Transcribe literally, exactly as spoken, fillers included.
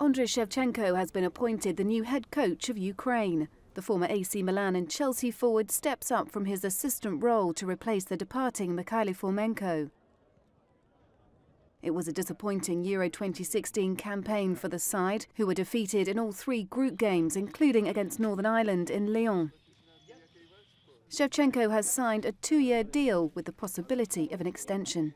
Andriy Shevchenko has been appointed the new head coach of Ukraine. The former A C Milan and Chelsea forward steps up from his assistant role to replace the departing Mykhailo Fomenko. It was a disappointing Euro twenty sixteen campaign for the side, who were defeated in all three group games, including against Northern Ireland in Lyon. Shevchenko has signed a two-year deal with the possibility of an extension.